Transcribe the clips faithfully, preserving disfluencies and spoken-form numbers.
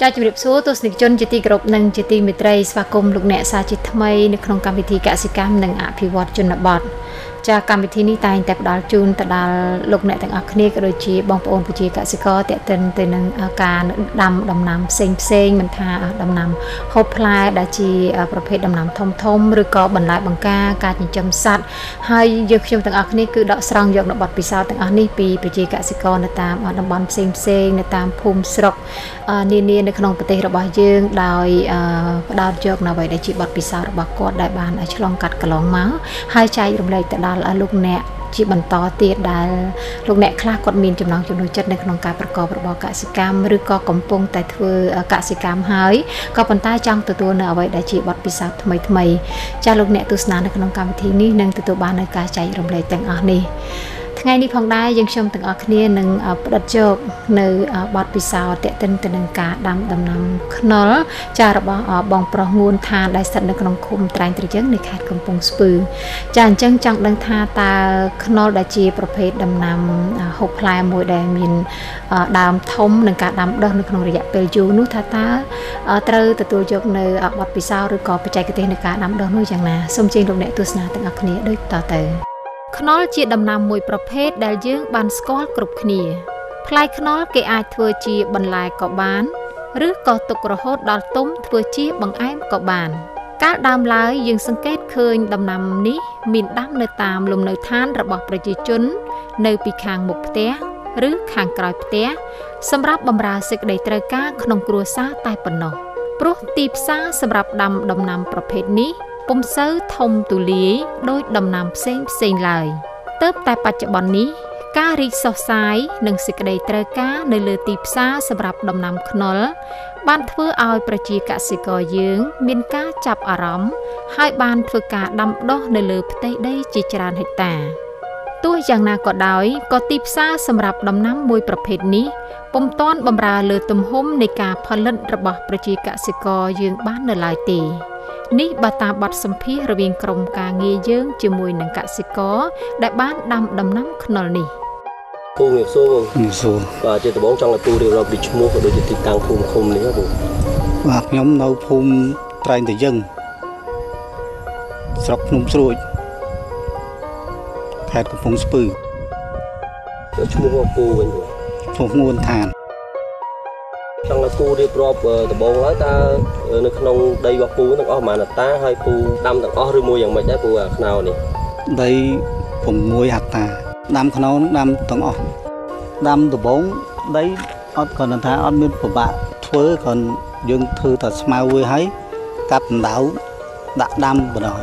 Cha chụp số tôi xin chân chít group nâng chít mít trai và cùng lúc nãy xa chít thay nước không cam vị thì cả sĩ cam nâng áp pivot chân là bọt. Cha cam vị thì ní tay tẹp đào chun tẹp đào lúc nãy thằng ác này rồi chị bong bồn của chị cả sĩ co tẹp tên tên nâng cá đầm đầm nằm xinh xinh mình thà đầm nằm hộp lại đã chịประเภท đầm nằm thông thông rồi có bẩn lại bằng ca ca chỉ chấm sạch hay giờ khi thằng ác này cứ đọ sòng giờ nó bọt vì sao thằng ác này vì chị cả sĩ co nó tam đầm bón xinh xinh nó tam phum sọc niên Nông bát tây rau dương đài đào chọc nào vậy để chị bật pì sao bạc cọt đại bàn ở chợ cắt cả lóng máu hai chai đồng lệ tại đà lúc nè chị bận to tiệt đà lúc nè khla cọt miên chấm nóng chấm đôi chân này nông cà bạc cọt bạc cả sĩ cam rưỡi cọt cẩm pung tại thưa cả sĩ cam hái cọt bàn tay trong từ từ nào vậy để chị bật pì sao thay thay cha lúc nè từ sáng này nông cà thì ní nâng từ từ bàn này cả chai đồng lệ tặng anh đi ngày đi phòng đai dân sông từng ở kia nâng đặt chụp nơi bọt vì sao tệ tinh từ nâng cá đam đầm nằm nó cha đã bỏ bong pro nguồn tha đại sẵn được nông khum trai từ dân này khát cầm bông spư chàng chân chẳng đang tha ta nó đã chiaประเภท đầm nằm hộp lại mùi đầy mình đàm thông nâng cá đam đơn nông rẻ bèo dù nút tha ta từ từ tôi chụp nơi bọt vì sao rồi có phải chạy cái tên nâng cá đam đơn nôi chẳng là sông trên đồng đệ tôi sna từng ở kia đôi tờ tờ Knoll chia đầm nằm mùiប្រភេទ ដែល យើង បាន ស្គាល់ គ្រប់ គ្នា ផ្លែ Knoll គេ អាច ធ្វើ ជា បន្លែ ក៏ បាន ឬ ក៏ ទុករហូត ដល់ ទុំ ធ្វើ ជា បង្អែម ក៏ បាន កាល ដើម ឡើយ យើង សង្កេត ឃើញ ដំណាំ នេះ មាន ដាំ នៅ តាម លំនៅ ឋាន របស់ ប្រជាជន នៅ ពី ខាង មុខ ផ្ទះ ឬ ខាង ក្រោយ ផ្ទះ សម្រាប់ បម្រើ សេចក្តី ត្រូវការ ក្នុង គ្រួសារ តែ ប៉ុណ្ណោះ ព្រោះ ទី ផ្សារ សម្រាប់ ដាំ ដំណាំ ប្រភេទ នេះពុំសូវធំទូលាយដោយដំណាំផ្សេងផ្សេងឡើយតើបតែបច្ចុប្បន្ននេះការរីកសុះសាយនិងសេចក្តីត្រូវការនៅលើទីផ្សារសម្រាប់ដំណាំខ្នុរបានធ្វើឲ្យប្រជាកសិករយើងមានការចាប់អារម្មណ៍ហើយបានធ្វើការដាំដុះនៅលើផ្ទៃដីជាច្រើនហិកតាទោះយ៉ាងណាក៏ដោយក៏ទីផ្សារសម្រាប់ដំណាំមួយប្រភេទនេះពុំទាន់បម្រើលើទំហំនៃការផលិតរបស់ប្រជាកសិករយើងបាននៅឡើយទេនេះបើតាមបទសម្ភាសន៍រវាងក្រុមការងារយើងជាមួយនឹងកសិករដែលបានដាំដំណាំខ្នុរនេះពូនេះសួរបងសួរបាទជាដំបងចង់ឲ្យពូរៀបរាប់ពីឈ្មោះក៏ដូចជាទីតាំងភូមិឃុំនេះបងបាទខ្ញុំនៅភូមិត្រែងតាយឹងស្រុកភ្នំស្រួចខេត្តកំពង់ស្ពឺឈ្មោះពូវិញពូងួនឋានចង់ឲ្យពូរៀបរាប់ដំបងហើយតើនៅក្នុងដីរបស់ពូទាំងអស់ប្រមាណហិកតាហើយពូដាំទាំងអស់ឬមួយយ៉ាងម៉េចដែរពូអាខ្នុរនេះដី៦ហិកតាដាំខ្នុរនឹងដាំទាំងអស់ដាំដំបងដីអត់គ្រាន់ថាអត់មានពិបាកធ្វើគ្រាន់យើងធ្វើតែស្មៅវាហើយកាប់បណ្ដៅដាក់ដាំបណ្ដោះ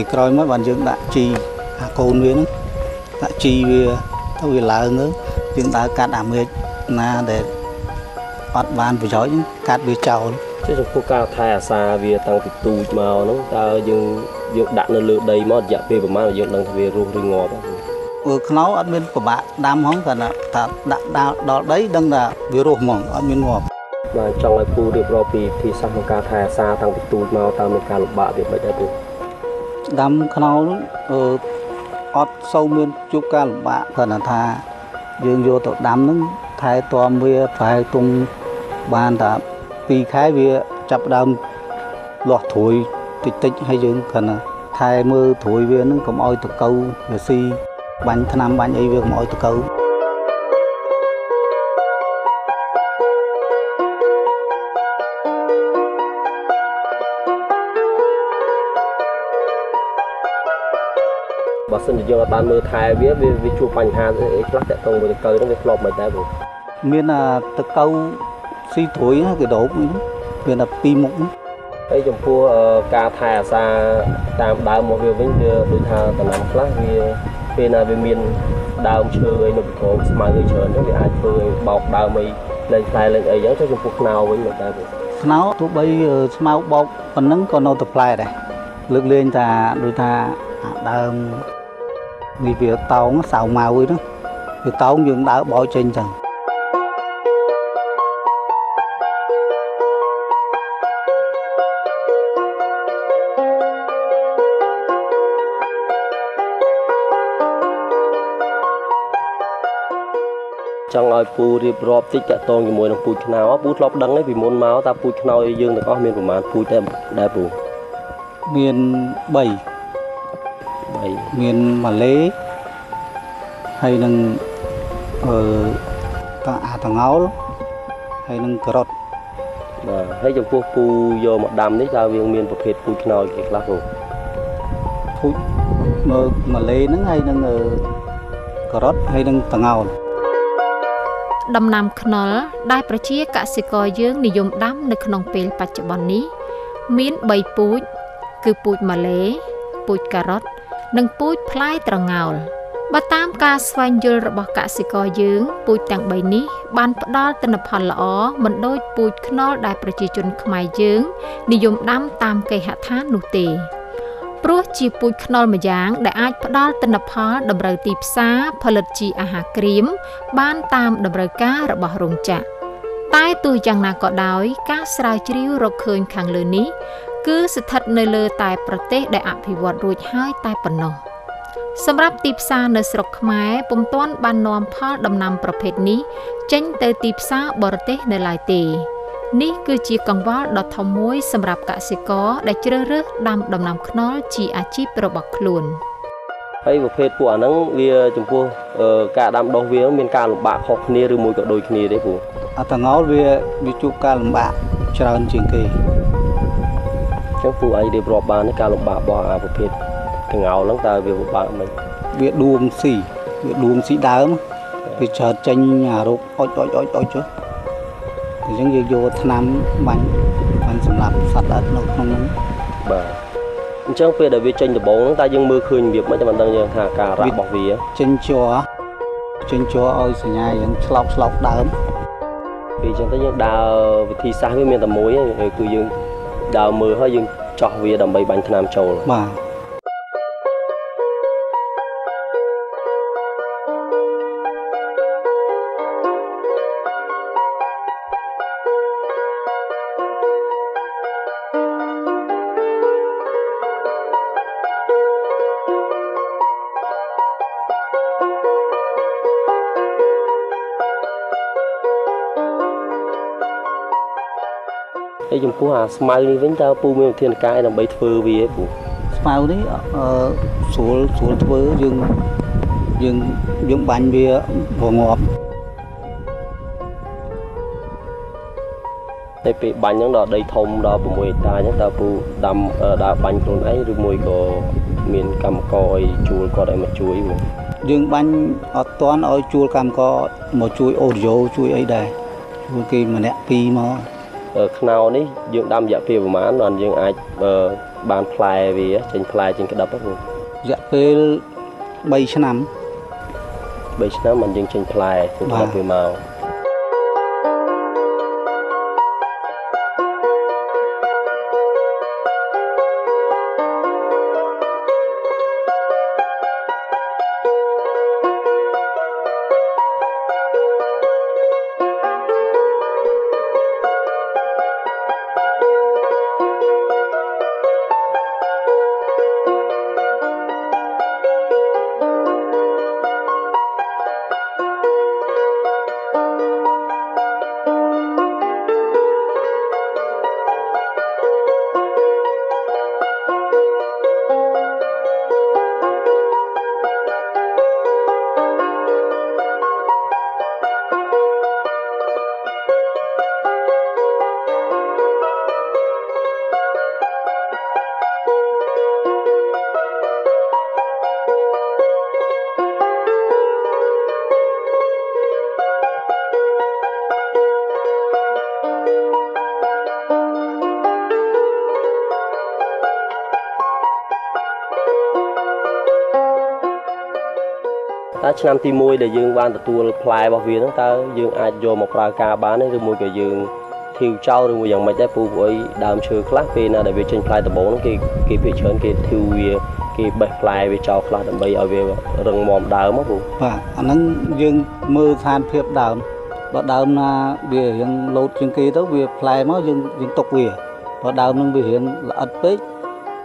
thì coi mới bàn dương đã chi à côn viên đã chi về tao về làng nữa chúng ta cắt đám người na để bắt bàn với giỏi cắt với chầu chứ trong phố cao thay à xa về tăng từ tù màu nó ta dương dương đặt lên lưỡi đầy mót dạ về mà dương đang về ruộng rừng ngọt ừ nó ăn miên của bạn đam hóng cả là ta đặt đó đấy đang là về ruộng mỏng ăn miên ngọt mà trong lại khu được rồi thì thì sang phố cao thay à xa tăng từ tù màu ta mới cà lộc bạ về vậy đấy đâm khâu ọt sâu miên chúc ca lộc bạ thần là tha dương vô tổ đám nó thái toam về phải tung bàn đã vì khái về chập đâm lọt thổi tịch tịch hay dương thần là thái mơ thổi về nó cầm oi từ câu về si bánh tham bánh ấy về cầm oi từ câu bà xin được cho bạn mưa thay biết về về chùa Pành Hà ấy lắc tại tông với cây nó bị lọt bởi tai bụi miền là từ câu si thối cái đổ វាដល់ពីរមុខនោះហើយចំពោះការថែអាសាតាមដើមមកវាវិញវាដូចថាតំណខ្លះវាពេលណាវាមានដើមឈើអីនៅក្រោមស្មៅអីច្រើនហ្នឹងវាអាចធ្វើឲ្យបោកដើមអីលែងផ្លែលែងអីចឹងទៅចំពោះខ្នុរវិញមិនដែរខ្នុរទោះបីស្មៅបោកប៉ុណ្ណឹងក៏នៅតែផ្លែដែរលើកលែងថាដូចថាដើមនេះវាតោងសៅម៉ៅអីហ្នឹងវាតោងយើងដើរបោកចេញចឹងចង់ឲ្យពូរៀបរាប់តិចតកតងជាមួយនឹងពូជខ្នុរពូធ្លាប់ដឹងឯងពីមុនមកតើពូជខ្នុរយើងទាំងអស់មានប្រមាណពូជដែរដែរពូមាន3 3មានម៉ាឡេហើយនឹងអឺតាអាតងោលហើយនឹងការ៉ុតបាទហើយចំពោះពូយកមកដាំនេះតើវាមានប្រភេទពូជខ្នុរគេខ្លះពូពូជម៉ាឡេហ្នឹងហើយនឹងការ៉ុតហើយនឹងតងោលដំណាំខ្នុរដែលប្រជាកសិករយើងនិយមដាំនៅក្នុងពេលបច្ចុប្បន្ននេះមាន3ពូជគឺពូជម៉ាឡេពូជការ៉ុតនិងពូជផ្លែត្រងោលបើតាមការស្វែងយល់របស់កសិករយើងពូជទាំង3នេះបានផ្ដល់ទិន្នផលល្អមិនដូចពូជខ្នុរដែលប្រជាជនខ្មែរយើងនិយមដាំតាមគេហដ្ឋាននោះទេព្រោះជាពូជខ្នុរម្យ៉ាងដែលអាចផ្ដល់ទិន្នផលតម្រូវទីផ្សារផលិតជាអាហារក្រៀមបានតាមតម្រូវការរបស់រោងចក្រតែទោះយ៉ាងណាក៏ដោយការស្រាវជ្រាវរកឃើញខាងលើនេះគឺស្ថិតនៅលើតែប្រទេសដែលអភិវឌ្ឍរួចហើយតែប៉ុណ្ណោះសម្រាប់ទីផ្សារនៅស្រុកខ្មែរពុំទាន់បាននាំផលដំណាំប្រភេទនេះចេញទៅទីផ្សារបរទេសនៅឡើយទេនេះគឺជាកង្វល់ដ៏ធំមួយសម្រាប់កសិករដែលជ្រើសរើសដាំដំណាំខ្នុរជាអាជីពរបស់ខ្លួនហើយប្រភេទពួកអាហ្នឹងវាចំពោះការដាំដុះវាមានការលំបាកខុសគ្នាឬមួយក៏ដូចគ្នាទេពូអត់តងោលវាវាជួបការលំបាកច្រើនជាងគេចឹងពូអាចរៀបរាប់បានការលំបាករបស់អាប្រភេទតងោលហ្នឹងតើវាពិបាកមិនវាដួមស៊ីវាដួមស៊ីដើមវាច្រើនចេញអារោគអុចអុចអុចអុចអញ្ចឹងយើងយកថ្នាំបាញ់បាញ់សម្រាប់សត្វល្អិតនៅក្នុងហ្នឹងបាទអញ្ចឹងពេលដែលវាចេញដំបងហ្នឹងតើយើងមើលឃើញរបៀបមិនដឹងយើងថាការរ៉ាក់របស់វាចេញជ័រចេញជ័រឲ្យសញ្ញាយ៉ាងឆ្លោកឆ្លោកដើមពេលអញ្ចឹងទៅយើងដើរវិធីសាស្ត្រវាមានតែមួយគឺយើងដើរមើលហើយយើងចោះវាដើម្បីបាញ់ថ្នាំចូលបាទចំពោះអាស្មៅនេះវិញតើពូមានវិធានការអីដើម្បីធ្វើវាឯងពូស្មៅនេះអឺស្រួលស្រួលធ្វើយើងយើងយើងបាញ់វាវងាប់តែពេលបាញ់ហ្នឹងដល់ដីធំដល់6ហិកតាអញ្ចឹងតើពូដាំដើរបាញ់ខ្លួនឯងឬមួយក៏មានកម្មករអីជួលគាត់ឲ្យមកជួយពូយើងបាញ់អត់តាន់ឲ្យជួលកម្មករមកជួយអូរីយ៉ូជួយអីដែរជួយគេម្នាក់ពីរមកខ្នុរនេះយើងដាំរយៈពេលប្រហែលបានយើងអាចបានផ្លែវាចេញផ្លែចេញក្តាប់ហ្នឹងរយៈពេល3ឆ្នាំ3ឆ្នាំបានយើងចេញផ្លែចេញក្តាប់វាមក ta năm ti môi để dương ban từ tua play bảo viên ta dương ai vô một ra ca bán đấy rồi môi cái dương thiêu trâu rồi môi dòng mấy trái phù với đam sườn class pin là để về trên play từ bốn cái cái về trên cái thiêu cái bể play về trâu class đầm bay ở về rừng mòn đào mất luôn. Và anh ấy dương mưa than thiệp đào và đào là về dương lột dương kia tới về play máu dương dương tục về và đào nó về hiện là ắt bích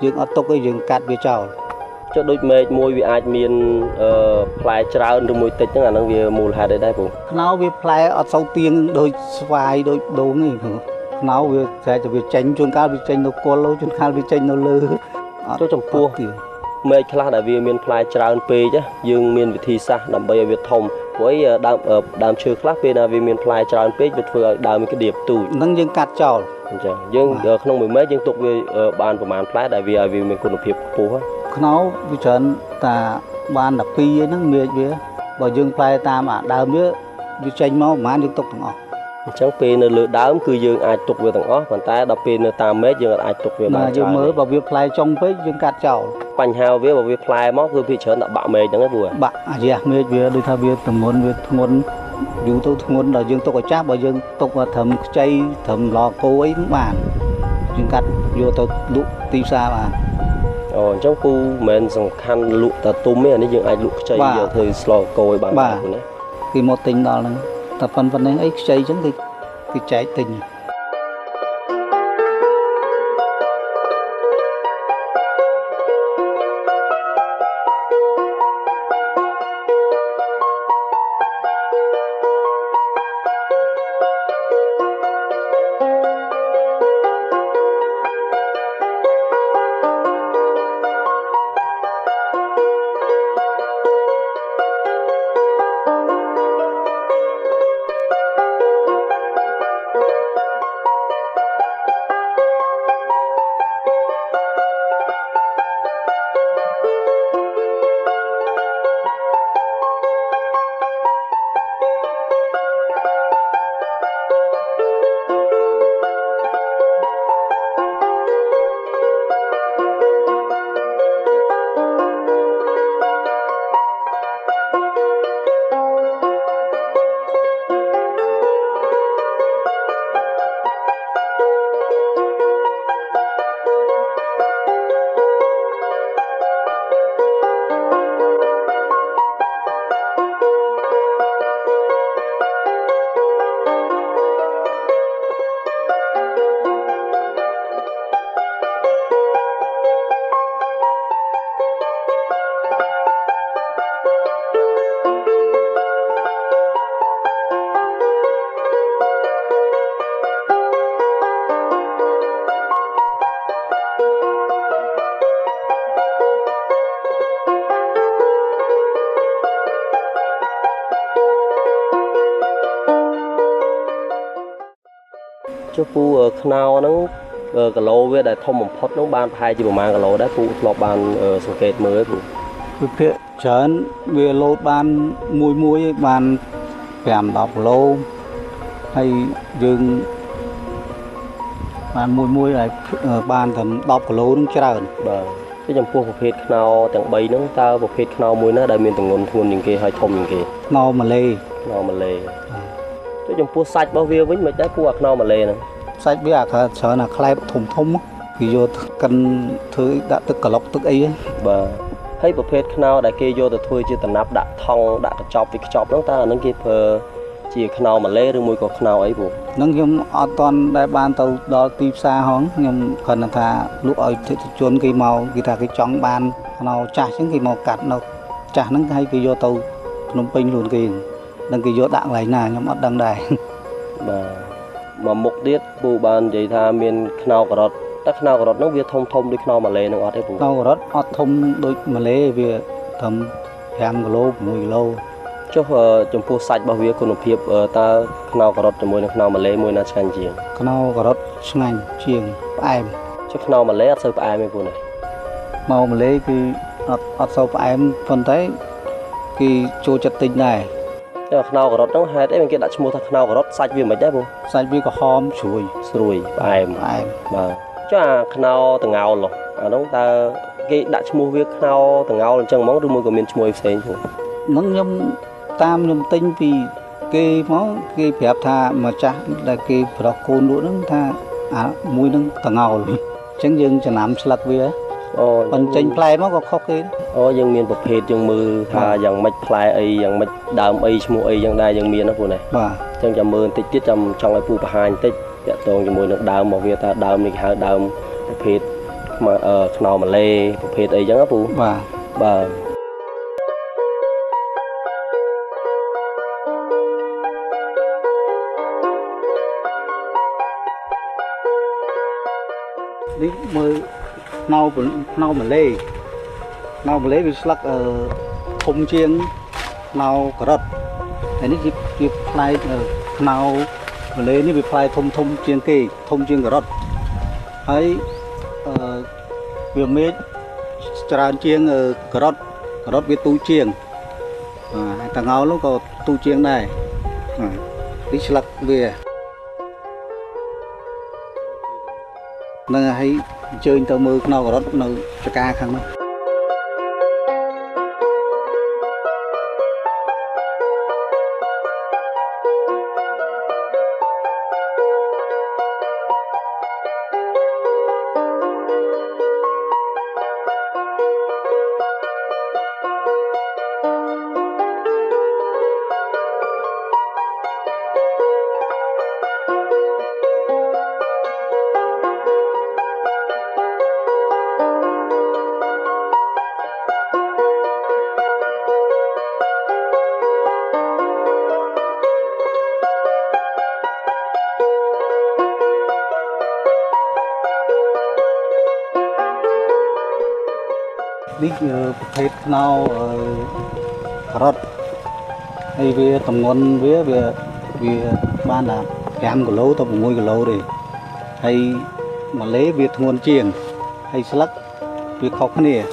dương ắt tục cái dương cắt về trâu cho đôi mẹ môi vì ai miền play trao được môi tịch chẳng là năng về mùa hè đây đây cũng nấu về play ở sau tiếng đôi xoài đôi đồ này nấu về sẽ cho về tranh chuồn cá về tranh nó co lâu chuồn cá về tranh nó lơ cho chồng cua mẹ khá là vì miền play trao pê chứ dương miền về thi xa nằm bây giờ Việt Thông với đam đam chưa khác về là vì miền play trao pê Việt vừa đam cái điệp tủ năng dương cắt trò dương không mười mấy dương tục về bàn của màn play đại vì vì mình còn được hiệp phù nó bây giờ ta ban đặc pi ấy nó mệt vậy, bảo dương play ta mà đào biết như tranh máu mà liên tục thằng ó, chẳng pi nó lựa đám cứ dương ai tục về thằng ó, còn ta đặc pi nó ta mệt dương ai tục về mà dương mới bảo việc play trong với dương cát chảo, bánh hào với bảo việc play máu cứ bị chớn đã bạ mệt chẳng cái vừa, bạ à gì à mệt về đôi thà về thằng muốn về thằng muốn dù tôi thằng muốn là dương tục ở chát bảo dương tục là thầm chay thầm lò cô ấy cũng bàn, dương cát vô tôi lụt ti xa mà. Ở trong khu mình dùng khăn lụa ta tôm ấy này dương ai lụa chay giờ thời slow coi bạn bạn của nó khi một tình đó là ta phân phân này ấy chay chẳng thì thì trái tình cho phu khao nó cả lô với đại thông một phốt nó ban hai chỉ một màn cả lô đấy phu lọt ban sừng kẹt mới phu thực hiện về lô ban mùi mùi ban kèm đọc lô hay dừng ban mùi mùi này ban thầm đọc lô nó chả hơn cái dòng phu thực hiện khao tặng bay nó ta thực hiện khao mùi nó đại miền tầng nguồn nguồn những cái hơi thông những cái nó mà lê nó mà lê cho chúng pua sạch bao nhiêu với mấy trái pua nho mà lề này sạch với à sợ là khai thùng thùng thì vô cần thứ đã tức cả lọc tức ấy và thấy một phết nho đại kia vô từ thôi chưa tận nắp đã thong đã chọc vì chọc nó ta nó kịp chỉ nho mà lề rồi mùi của nho ấy buộc nó nhưng toàn đại ban tàu đó tì xa hóng nhưng còn là thà lúc ấy chuồn cái màu cái thà cái tròn ban nho chả những cái màu cát nho chả nó hay cái vô tàu nông pinh luôn kì đăng ký vô đặng lại nà nhóm ớt đăng đài mà mà mục tiết bù bàn vậy tha miền khao cà rốt tắc khao cà rốt nó việt thông thông đôi khao mà lê nó ớt đấy bù khao cà rốt ớt thông đôi mà lê về thầm hàng lô mùi lô cho chấm phu sạch bao việc còn một hiệp ta khao cà rốt cho môi nó khao mà lê môi nó sang chiềng khao cà rốt sang chiềng ai cho khao mà lê ớt sâu ai mấy bù này màu mà lê thì ớt ớt sâu ai phần thấy cái chỗ chặt tinh này khao cà rốt nó hay đấy mình kia đặt mua thằng khao cà rốt sạch vì mấy đấy bố sạch vì có hòm chuối chuối bài bài mà chứ à khao từng ao luôn à nó ta cái đặt mua việc khao từng ao là chẳng mong được mua của miền chuối phèn nâng nhâm tam nhâm tinh vì cái máu cái phép tha mà chắc là cái phật côn đũa nâng tha à mùi nâng tầng ngầu luôn chẳng dừng cho nắm sạt về còn tranh play nó có khóc cái ô dân miền bậc hệt dân mưa tha dân mạch play ấy dân mạch đào ấy mua ấy dân đai dân miền nó phù này chẳng chầm mưa tích tiết chầm trong cái phù bạc hai tích dạ tôi mùi nước đào mà việc ta đào mình hạ đào bậc hệt mà ở nào mà lê bậc hệt ấy dân á phù và đi mưa nâu nâu mà lê nâu mà lê bị slug ở không chiên nâu cà rốt thế này bị phai nâu mà lê này bị phai thông thông chiên kì thông chiên cà rốt ấy vừa mới tràn chiên ở cà rốt cà rốt với tu chiên à thằng áo nó có tu chiên này bị slug về nên hãy chơi tàu mưa nâu đó nâu cho ca khăn hết nào rớt hay về tầm ngon về về về ban là cam của lâu tầm môi của lâu để hay mà lấy việc nguồn chiền hay slug việc học cái này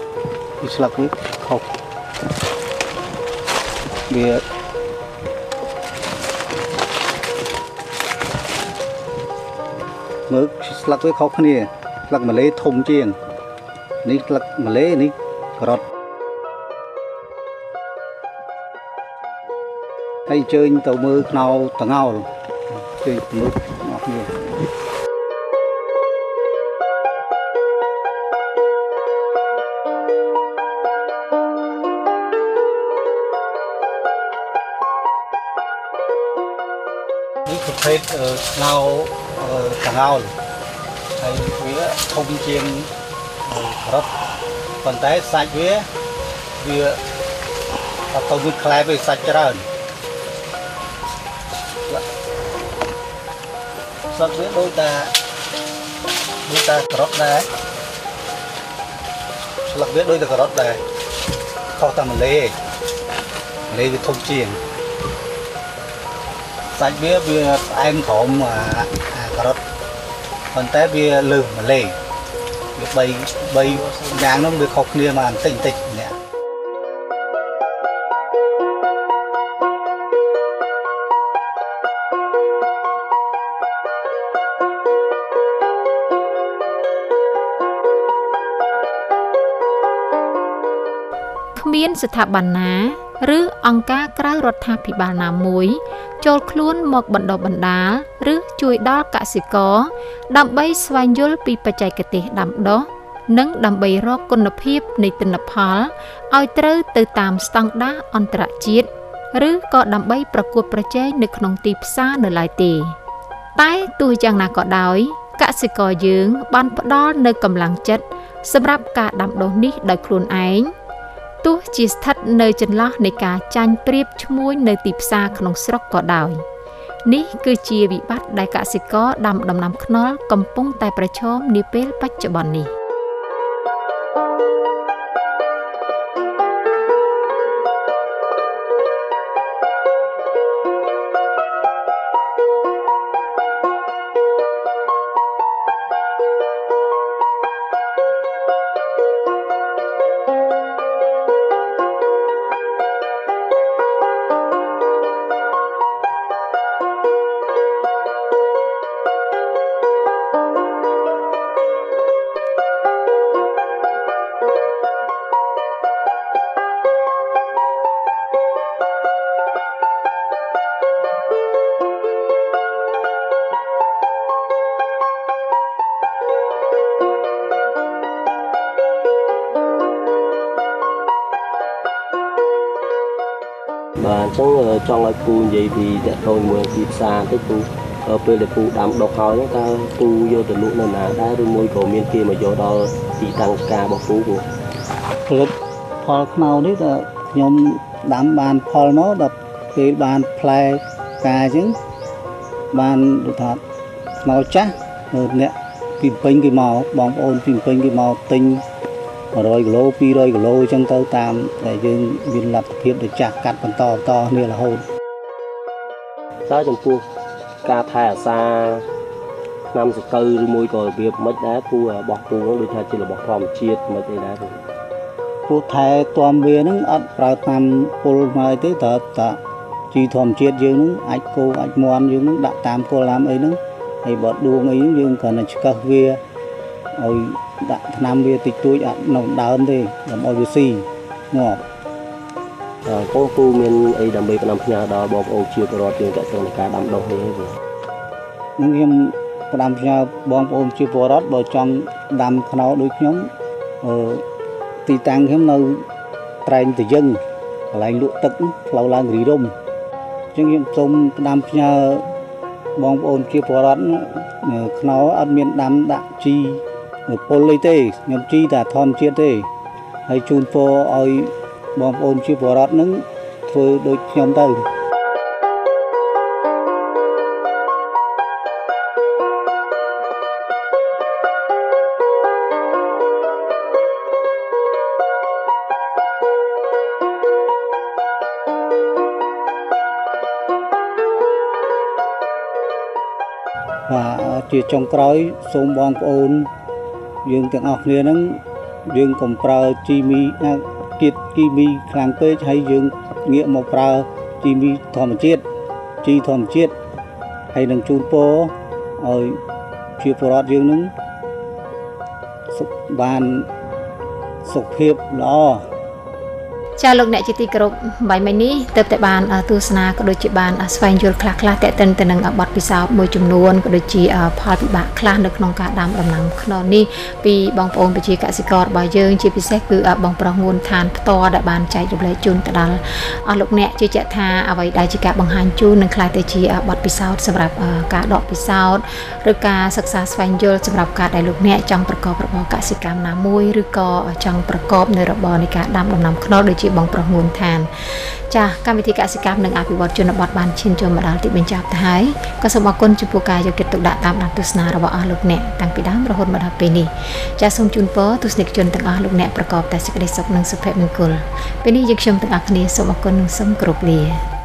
slug việc học về mới slug việc học cái này slug mà lấy thùng chiền ní slug mà lấy ní rớt hay chơi tàu mưa nào tàu ngao rồi chơi mưa ngọt nhiều đi chụp hết nào tàu ngao rồi hay vía thông chiên rớt còn té sạch vía vía tàu mưa khai về sạch ra sắp giữa đôi ta đôi ta cà rốt này sắp giữa đôi ta cà rốt này kho ta mà lê lê với thông chiền sạch bia bia em thổm mà cà rốt còn té bia lừ mà lê bay bay nhang nó bị khóc nia mà tỉnh tịch nè miễn sự thả bản ná, rứ ông ca cãi rốt thả bị bản ná muối, trôi cuốn một bản đồ bản đá, rứ chui đo cả sự có, đầm bay xoay nhôl bị bạch chạy cái tê đầm đó, nâng đầm bay róc con nấp hiệp này tên nấp há, ao trơ từ tam stang đá on tra chiết, rứ có đầm bayประกวดประเจในขนมตีซาในหลายตีใต้ตัวจังนาเกาะดอยกสิกรยืงบันพดอในกำลังจัดสำหรับการดำดงนี้โดยครูนไอตัวจีสทัดเนยจันล้อในกาจันเปรียบช่วยเนยตีซาขนมสระกอดาวนี่คือจีวิบัติได้กะสิกอดำดำน้ำขนมกำปุ้งแต่ประชมนิเปลปัจจุบันนี้ và chẳng chọn lại cù vậy thì để thôi mùa kịp xa cái cù ở bên để cù đám độc hỏi chúng ta cù vô từ lúc nào đã đôi môi cổ miền kia mà vô đó thì tăng ca bao phú của lực phò màu đấy là nhóm đám bàn phò máu đập thì bàn play cà chứ bàn được thật màu chắc rồi nè tìm pin cái màu bóng ôn tìm pin cái màu tinh rồi lô pi rồi lô trong tàu tam để dân viên lập tiếp để chặt cắt con to to như là hôn đó trong khu ca thả xa năm sợi cây môi còi việc mất đá khu bọc khu nó được thay chỉ là bọc phòng chiết mà thế đá khu thẻ toàn bia nó ắt vào tam cô mai tới tờ tờ chỉ thòm chiết dương nó ách cô ách mòn dương nó đặt tam cô làm ấy nó hay bọt đuông ấy dương còn là cà phê rồi đặt nam bia tịch túi ăn nồng đám thì làm ôi xì ngọt có khu miền ấy đầm bê năm nhà đó bọc ôi chiết rồi tiền cả tiền cả đám đông ấy rồi những em đám nhà bọc ôi chiết rồi bỏ trong đám khâu đôi nhóm thì tăng hiếm nơi trai từ dân lại lụa tận lâu là người đông những em trong đám nhà bong ôn kia phò rắn nó ăn miền đám đạm chi polite tê nhầm chi đã thon chia tê hay chun phò oi bong ôn kia phò rắn nứng thôi đôi nhầm tay và chỉ trong cõi sông bong ôn dương tượng học liền nó dương cầm prơ chimi kiệt kimi khang pê hay dương nghĩa một prơ chimi thòm chiết chi thòm chiết hay đằng chun po rồi chia porat dương nó sục bàn sục hiệp lo cha lúc nãy chị ti cột bài máy ní tập tại bàn tu sna có đôi chị bàn xoay chuột khạc khạc tại tên tên nâng bật vì sao môi trường luôn có đôi chị phật bạc khạc được nông cả đám đầm nắng non ní vì bóng ôn bị chị cả sĩ cột bài dương chị bị xét cứ bóng bóng nguồn than to đã bàn chạy được lấy chun tại đó lúc nãy chị chạy tha vậy đại chị cả bằng hành chun nâng khạc tại chị bật vì sao sắp đặt cả đọt vì sao rồi cả sắc sa xoay chuột sắp đặt cả đại lúc nãy trong bậc cột bậc cả sĩ cam nà môi rồi co trong bậc cột nơi bò này cả đám đầm nắng non đôi chị bóng bóng nguồn than cha các vị thị cả sĩ cam nâng áp bọt cho nó bọt bàn trên cho mà đào thị bên chạp thái có sông bạc quân chụp bùa cài cho kết tục đã tạm đặt tu sna rồi bỏ lục nẹt tăng pì đám rồi hôn mà đào penny cha sông chun pớ tu snick chun tăng lục nẹtประกอบแต่สิกระดิศกนางสุภาพมงคล penny ยึกชมตั้งอักเนียสมบกนางสมกรุบเลีย